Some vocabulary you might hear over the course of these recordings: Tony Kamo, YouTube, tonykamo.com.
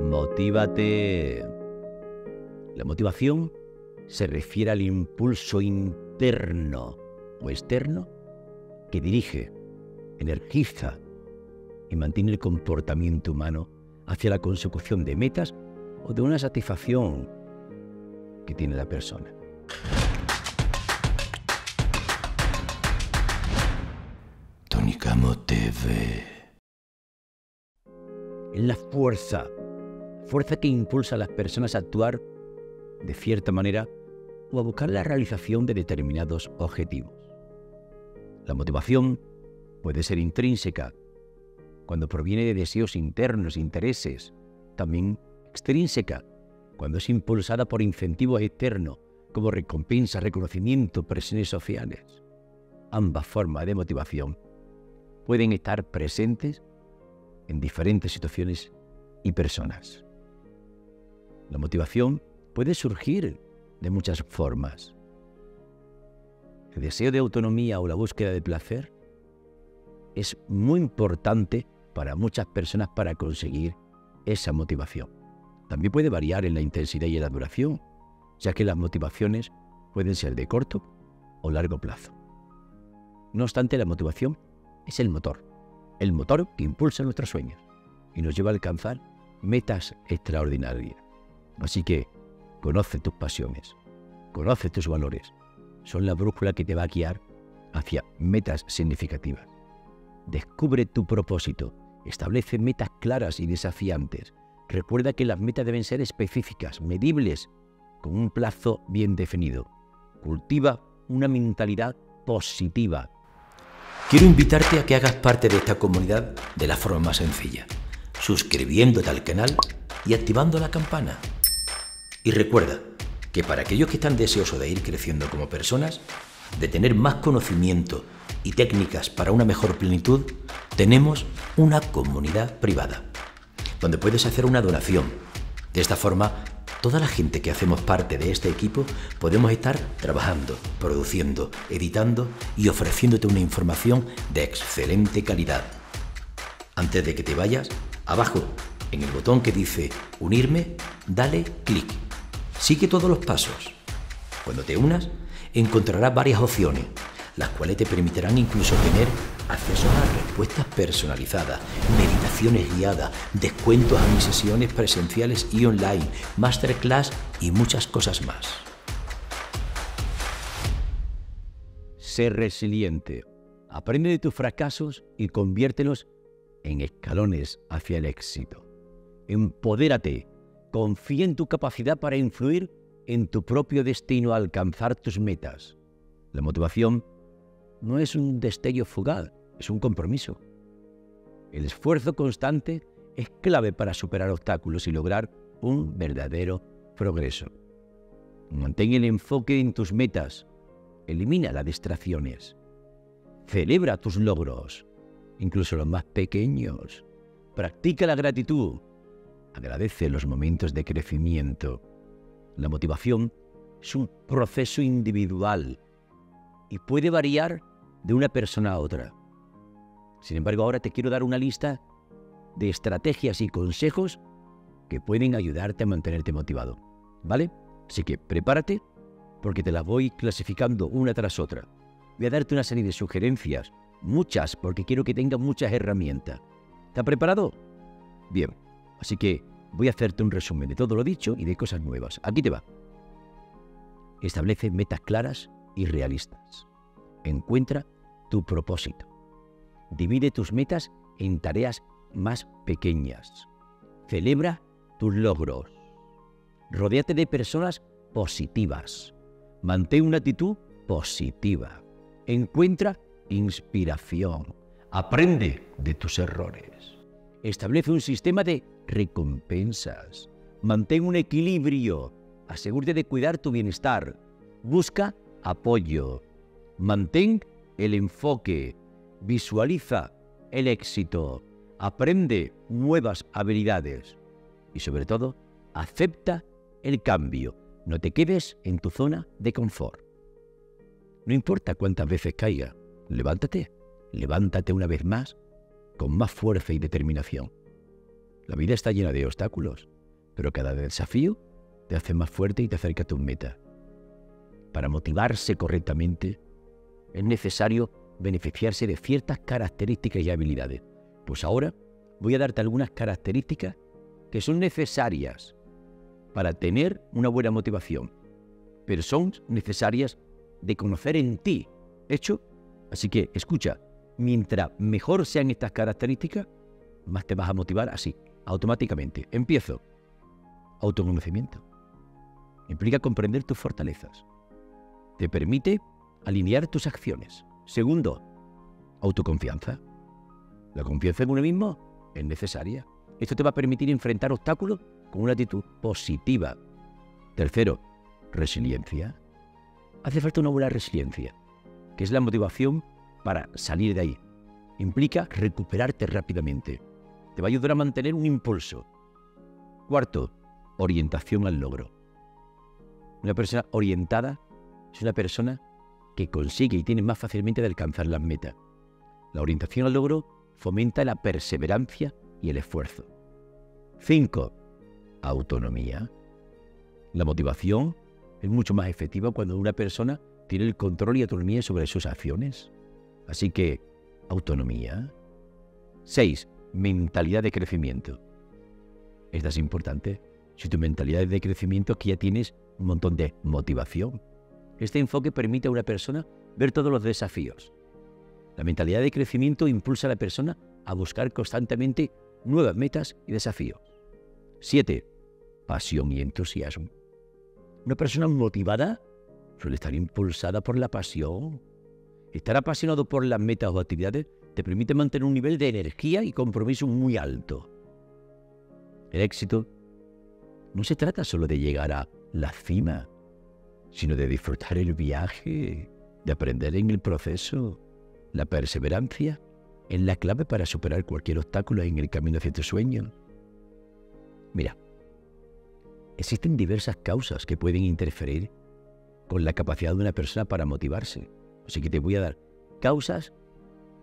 Motívate. La motivación se refiere al impulso interno o externo que dirige, energiza y mantiene el comportamiento humano hacia la consecución de metas o de una satisfacción que tiene la persona. Tony Kamo TV. Es la fuerza que impulsa a las personas a actuar de cierta manera o a buscar la realización de determinados objetivos. La motivación puede ser intrínseca, cuando proviene de deseos internos, intereses, también extrínseca, cuando es impulsada por incentivos externos, como recompensas, reconocimiento, presiones sociales. Ambas formas de motivación pueden estar presentes en diferentes situaciones y personas. La motivación puede surgir de muchas formas. El deseo de autonomía o la búsqueda de placer es muy importante para muchas personas para conseguir esa motivación. También puede variar en la intensidad y en la duración, ya que las motivaciones pueden ser de corto o largo plazo. No obstante, la motivación es el motor que impulsa nuestros sueños y nos lleva a alcanzar metas extraordinarias. Así que conoce tus pasiones, conoce tus valores. Son la brújula que te va a guiar hacia metas significativas. Descubre tu propósito, establece metas claras y desafiantes. Recuerda que las metas deben ser específicas, medibles, con un plazo bien definido. Cultiva una mentalidad positiva. Quiero invitarte a que hagas parte de esta comunidad de la forma más sencilla, suscribiéndote al canal y activando la campana. Y recuerda que para aquellos que están deseosos de ir creciendo como personas, de tener más conocimiento y técnicas para una mejor plenitud, tenemos una comunidad privada, donde puedes hacer una donación. De esta forma, toda la gente que hacemos parte de este equipo podemos estar trabajando, produciendo, editando y ofreciéndote una información de excelente calidad. Antes de que te vayas, abajo, en el botón que dice Unirme, dale clic. Sigue todos los pasos. Cuando te unas, encontrarás varias opciones, las cuales te permitirán incluso tener acceso a respuestas personalizadas, meditaciones guiadas, descuentos a mis sesiones presenciales y online, masterclass y muchas cosas más. Sé resiliente. Aprende de tus fracasos y conviértelos en escalones hacia el éxito. Empodérate. Confía en tu capacidad para influir en tu propio destino a alcanzar tus metas. La motivación no es un destello fugaz, es un compromiso. El esfuerzo constante es clave para superar obstáculos y lograr un verdadero progreso. Mantén el enfoque en tus metas, elimina las distracciones, celebra tus logros, incluso los más pequeños, practica la gratitud, agradece los momentos de crecimiento. La motivación es un proceso individual y puede variar de una persona a otra. Sin embargo, ahora te quiero dar una lista de estrategias y consejos que pueden ayudarte a mantenerte motivado, ¿vale? Así que prepárate porque te las voy clasificando una tras otra. Voy a darte una serie de sugerencias, muchas, porque quiero que tengas muchas herramientas. ¿Estás preparado? Bien, así que voy a hacerte un resumen de todo lo dicho y de cosas nuevas. Aquí te va. Establece metas claras y realistas. Encuentra tu propósito. Divide tus metas en tareas más pequeñas. Celebra tus logros. Rodéate de personas positivas. Mantén una actitud positiva. Encuentra inspiración. Aprende de tus errores. Establece un sistema de recompensas. Mantén un equilibrio. Asegúrate de cuidar tu bienestar. Busca apoyo. Mantén el enfoque. Visualiza el éxito. Aprende nuevas habilidades. Y sobre todo, acepta el cambio. No te quedes en tu zona de confort. No importa cuántas veces caiga, levántate. Levántate una vez más con más fuerza y determinación. La vida está llena de obstáculos, pero cada desafío te hace más fuerte y te acerca a tus metas. Para motivarse correctamente, es necesario beneficiarse de ciertas características y habilidades. Pues ahora voy a darte algunas características que son necesarias para tener una buena motivación, pero son necesarias de conocer en ti. ¿Hecho? Así que, escucha, mientras mejor sean estas características, más te vas a motivar así, automáticamente. Empiezo. Autoconocimiento. Implica comprender tus fortalezas. Te permite alinear tus acciones. Segundo, autoconfianza. La confianza en uno mismo es necesaria. Esto te va a permitir enfrentar obstáculos con una actitud positiva. Tercero, resiliencia. Hace falta una buena resiliencia, que es la motivación para salir de ahí. Implica recuperarte rápidamente. Te va a ayudar a mantener un impulso. Cuarto, orientación al logro. Una persona orientada es una persona que consigue y tiene más fácilmente de alcanzar las metas. La orientación al logro fomenta la perseverancia y el esfuerzo. 5. Autonomía. La motivación es mucho más efectiva cuando una persona tiene el control y autonomía sobre sus acciones. Así que, autonomía. 6. Mentalidad de crecimiento. Esta es importante. Si tu mentalidad es de crecimiento, es que ya tienes un montón de motivación. Este enfoque permite a una persona ver todos los desafíos. La mentalidad de crecimiento impulsa a la persona a buscar constantemente nuevas metas y desafíos. 7. Pasión y entusiasmo. Una persona motivada suele estar impulsada por la pasión. Estar apasionado por las metas o actividades te permite mantener un nivel de energía y compromiso muy alto. El éxito no se trata solo de llegar a la cima, sino de disfrutar el viaje, de aprender en el proceso. La perseverancia es la clave para superar cualquier obstáculo en el camino hacia tu sueño. Mira, existen diversas causas que pueden interferir con la capacidad de una persona para motivarse. Así que te voy a dar causas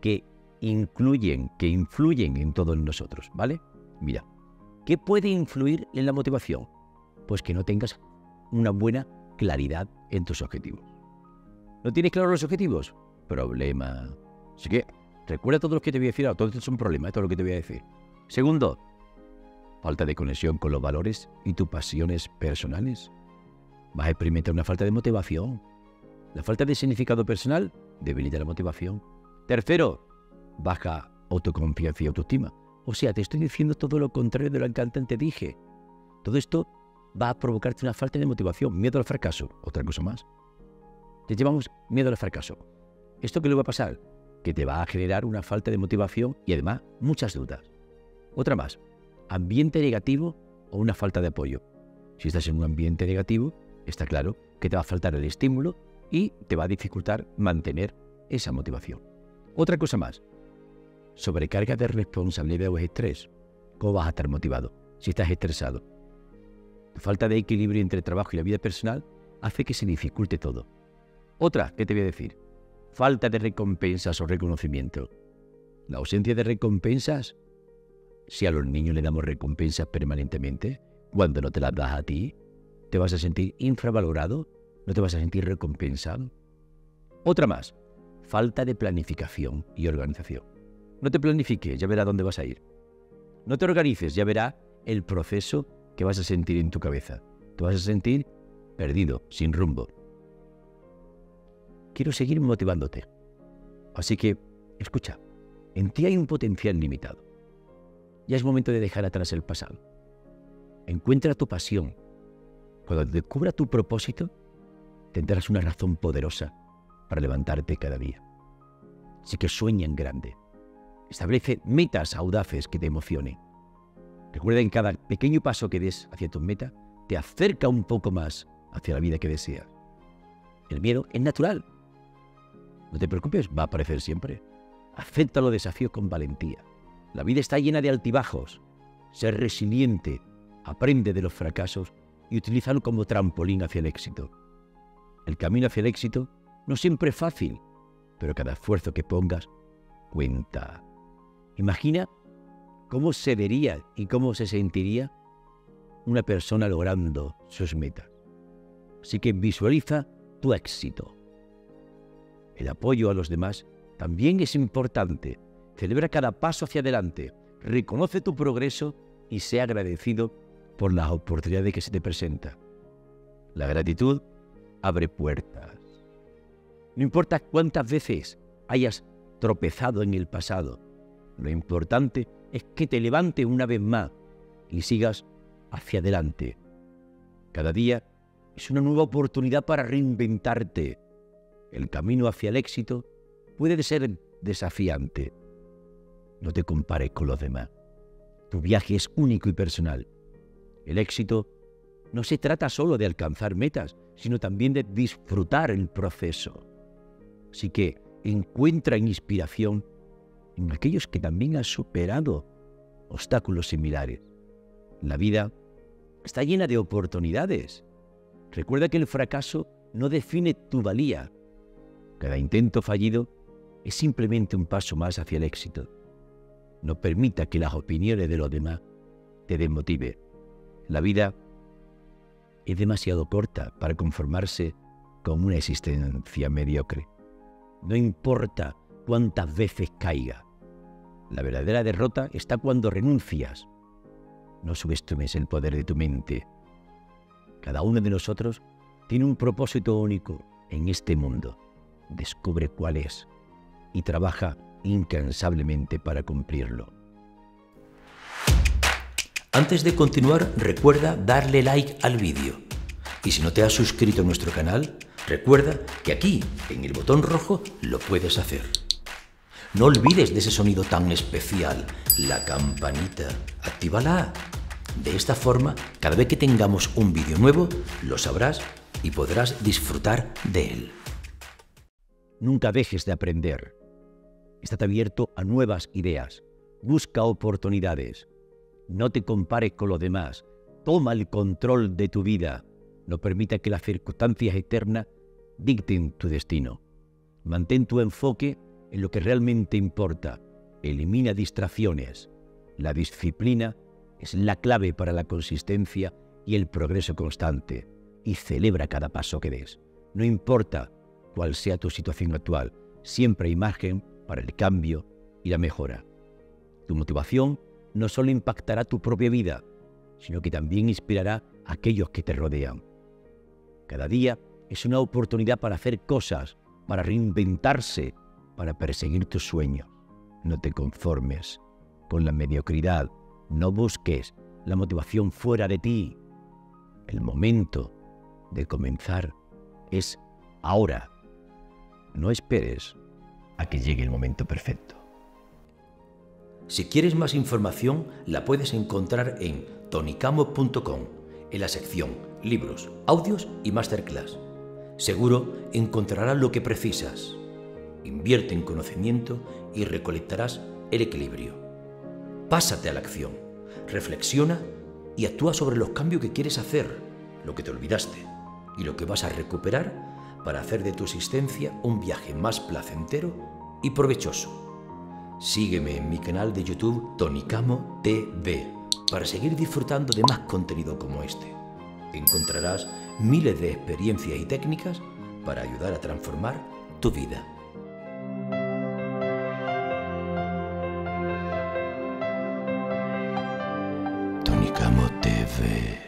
que influyen en todos nosotros, ¿vale? Mira, ¿qué puede influir en la motivación? Pues que no tengas una buena claridad en tus objetivos. ¿No tienes claros los objetivos? Problema. Así que recuerda todo lo que te voy a decir. Todo esto es un problema, todo lo que te voy a decir. Segundo, falta de conexión con los valores y tus pasiones personales. Vas a experimentar una falta de motivación. La falta de significado personal debilita la motivación. Tercero, baja autoconfianza y autoestima. O sea, te estoy diciendo todo lo contrario de lo que antes te dije. Todo esto va a provocarte una falta de motivación, miedo al fracaso, otra cosa más. Te llevamos miedo al fracaso. ¿Esto qué le va a pasar? Que te va a generar una falta de motivación y además muchas dudas. Otra más, ambiente negativo o una falta de apoyo. Si estás en un ambiente negativo, está claro que te va a faltar el estímulo y te va a dificultar mantener esa motivación. Otra cosa más, sobrecarga de responsabilidad o estrés. ¿Cómo vas a estar motivado si estás estresado? La falta de equilibrio entre el trabajo y la vida personal hace que se dificulte todo. Otra, ¿qué te voy a decir? Falta de recompensas o reconocimiento. La ausencia de recompensas, si a los niños le damos recompensas permanentemente, cuando no te las das a ti, te vas a sentir infravalorado, no te vas a sentir recompensado. Otra más, falta de planificación y organización. No te planifiques, ya verás dónde vas a ir. No te organices, ya verás el proceso que vas a sentir en tu cabeza. Te vas a sentir perdido, sin rumbo. Quiero seguir motivándote. Así que, escucha, en ti hay un potencial limitado. Ya es momento de dejar atrás el pasado. Encuentra tu pasión. Cuando descubras tu propósito, tendrás una razón poderosa para levantarte cada día. Así que sueña en grande. Establece metas audaces que te emocionen. Recuerda que cada pequeño paso que des hacia tus metas te acerca un poco más hacia la vida que deseas. El miedo es natural. No te preocupes, va a aparecer siempre. Acepta los desafíos con valentía. La vida está llena de altibajos. Sé resiliente, aprende de los fracasos y utilízalo como trampolín hacia el éxito. El camino hacia el éxito no siempre es fácil, pero cada esfuerzo que pongas cuenta. Imagina ¿Cómo se vería y cómo se sentiría una persona logrando sus metas? Así que visualiza tu éxito. El apoyo a los demás también es importante. Celebra cada paso hacia adelante, reconoce tu progreso y sea agradecido por las oportunidades que se te presentan. La gratitud abre puertas. No importa cuántas veces hayas tropezado en el pasado, lo importante es que te levantes una vez más y sigas hacia adelante. Cada día es una nueva oportunidad para reinventarte. El camino hacia el éxito puede ser desafiante. No te compares con los demás. Tu viaje es único y personal. El éxito no se trata solo de alcanzar metas, sino también de disfrutar el proceso. Así que encuentra inspiración en aquellos que también han superado obstáculos similares. La vida está llena de oportunidades. Recuerda que el fracaso no define tu valía. Cada intento fallido es simplemente un paso más hacia el éxito. No permita que las opiniones de los demás te desmotive. La vida es demasiado corta para conformarse con una existencia mediocre. No importa cuántas veces caiga. La verdadera derrota está cuando renuncias. No subestimes el poder de tu mente. Cada uno de nosotros tiene un propósito único en este mundo. Descubre cuál es y trabaja incansablemente para cumplirlo. Antes de continuar, recuerda darle like al vídeo. Y si no te has suscrito a nuestro canal, recuerda que aquí, en el botón rojo, lo puedes hacer. No olvides de ese sonido tan especial, la campanita. ¡Actívala! De esta forma, cada vez que tengamos un vídeo nuevo, lo sabrás y podrás disfrutar de él. Nunca dejes de aprender. Estate abierto a nuevas ideas. Busca oportunidades. No te compares con los demás. Toma el control de tu vida. No permita que las circunstancias externas dicten tu destino. Mantén tu enfoque en lo que realmente importa. Elimina distracciones. La disciplina es la clave para la consistencia y el progreso constante. Y celebra cada paso que des. No importa cuál sea tu situación actual, siempre hay margen para el cambio y la mejora. Tu motivación no solo impactará tu propia vida, sino que también inspirará a aquellos que te rodean. Cada día es una oportunidad para hacer cosas, para reinventarse, para perseguir tus sueños. No te conformes con la mediocridad, no busques la motivación fuera de ti. El momento de comenzar es ahora. No esperes a que llegue el momento perfecto. Si quieres más información, la puedes encontrar en tonykamo.com, en la sección Libros, Audios y Masterclass. Seguro encontrarás lo que precisas. Invierte en conocimiento y recolectarás el equilibrio. Pásate a la acción, reflexiona y actúa sobre los cambios que quieres hacer, lo que te olvidaste y lo que vas a recuperar para hacer de tu existencia un viaje más placentero y provechoso. Sígueme en mi canal de YouTube Tony Kamo TV para seguir disfrutando de más contenido como este. Encontrarás miles de experiencias y técnicas para ayudar a transformar tu vida. Tony Kamo TV.